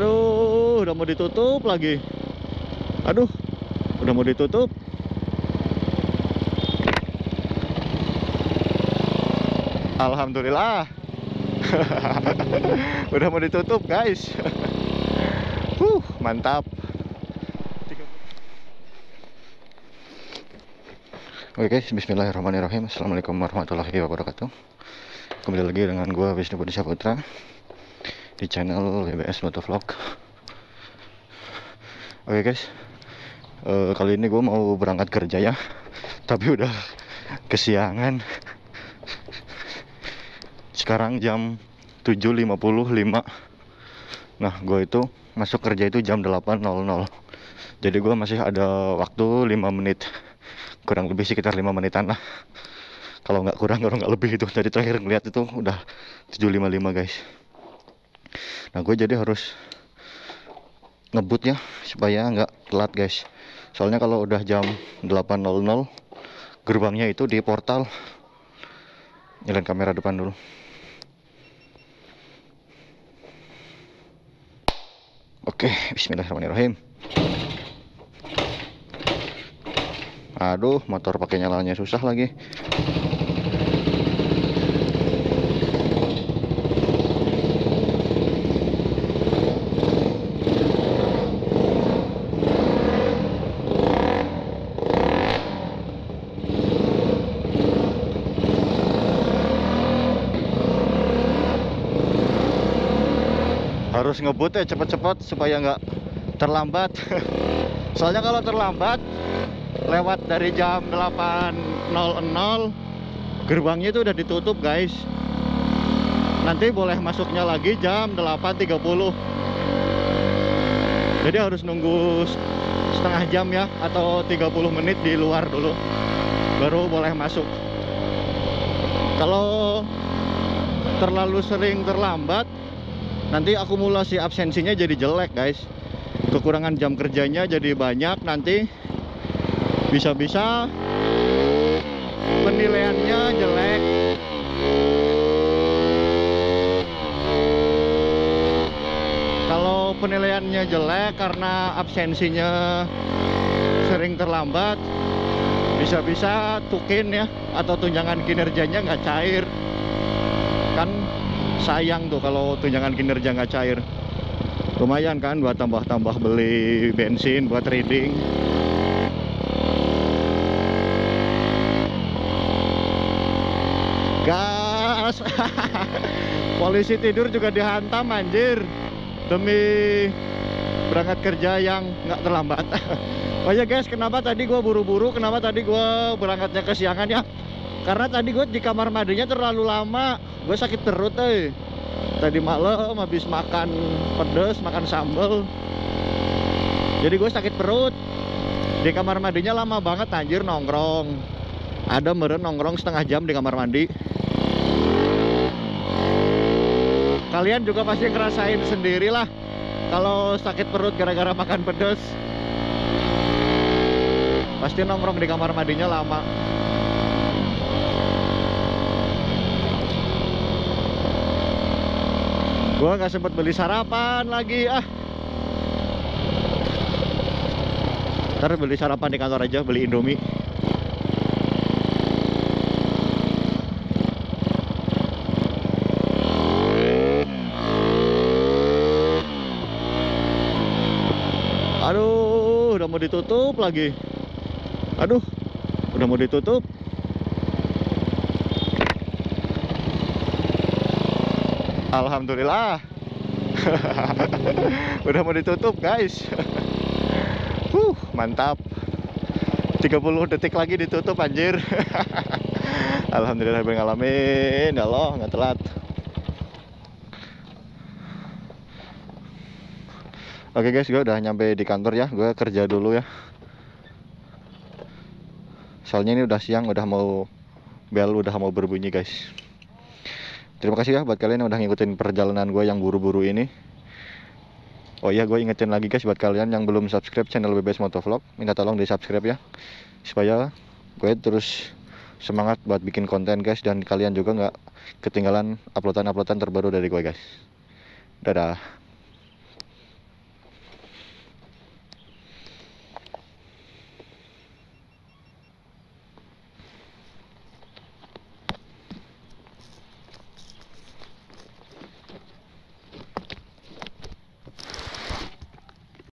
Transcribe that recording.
Aduh, udah mau ditutup lagi. Aduh, udah mau ditutup. Alhamdulillah. Udah mau ditutup, guys. Mantap. Oke guys, bismillahirrahmanirrahim. Assalamualaikum warahmatullahi wabarakatuh. Kembali lagi dengan gua Wisnu Budisaputra di channel WBs Motovlog. Oke guys, kali ini gua mau berangkat kerja ya, tapi udah kesiangan. Sekarang jam 7.55. Nah, gue itu masuk kerja itu jam 8.00. Jadi gue masih ada waktu 5 menit. Kurang lebih sekitar 5 menitan lah. Kalau nggak kurang, kalau nggak lebih itu. Jadi terakhir ngeliat itu udah 7.55 guys. Nah, gue jadi harus ngebut ya, supaya nggak telat guys. Soalnya kalau udah jam 8.00, gerbangnya itu di portal. Nyalain kamera depan dulu. Oke, bismillahirrahmanirrahim. Aduh, motor pakai nyalanya susah lagi. Harus ngebut ya cepat-cepat supaya nggak terlambat. Soalnya kalau terlambat lewat dari jam 8.00 gerbangnya itu udah ditutup guys. Nanti boleh masuknya lagi jam 8.30. Jadi harus nunggu setengah jam ya, atau 30 menit di luar dulu baru boleh masuk. Kalau terlalu sering terlambat, nanti akumulasi absensinya jadi jelek guys. Kekurangan jam kerjanya jadi banyak. Nanti bisa-bisa penilaiannya jelek. Kalau penilaiannya jelek karena absensinya sering terlambat, bisa-bisa tukin ya, atau tunjangan kinerjanya nggak cair. Kan sayang tuh kalau tunjangan kinerja nggak cair. Lumayan kan buat tambah-tambah beli bensin buat reading. Gas. Polisi tidur juga dihantam anjir, demi berangkat kerja yang nggak terlambat. Oh ya guys, kenapa tadi gua buru-buru, kenapa tadi gua berangkatnya kesiangan ya? Karena tadi gue di kamar mandinya terlalu lama. Gue sakit perut tadi malam habis makan pedas, makan sambal. Jadi gue sakit perut. Di kamar mandinya lama banget anjir nongkrong. Ada meren nongkrong setengah jam di kamar mandi. Kalian juga pasti ngerasain sendirilah kalau sakit perut gara-gara makan pedas. Pasti nongkrong di kamar mandinya lama. Gua nggak sempat beli sarapan lagi ah. Ntar beli sarapan di kantor aja, beli Indomie. Aduh, udah mau ditutup lagi. Aduh, udah mau ditutup. Alhamdulillah. Udah mau ditutup guys. Mantap. 30 detik lagi ditutup anjir. Alhamdulillah alamin. Ya Allah, nggak telat. Oke guys, gue udah nyampe di kantor ya. Gue kerja dulu ya, soalnya ini udah siang, udah mau bel, udah mau berbunyi guys. Terima kasih ya buat kalian yang udah ngikutin perjalanan gue yang buru-buru ini. Oh iya, gue ingetin lagi guys buat kalian yang belum subscribe channel WBs Motovlog, minta tolong di subscribe ya, supaya gue terus semangat buat bikin konten guys, dan kalian juga nggak ketinggalan uploadan-uploadan terbaru dari gue guys. Dadah.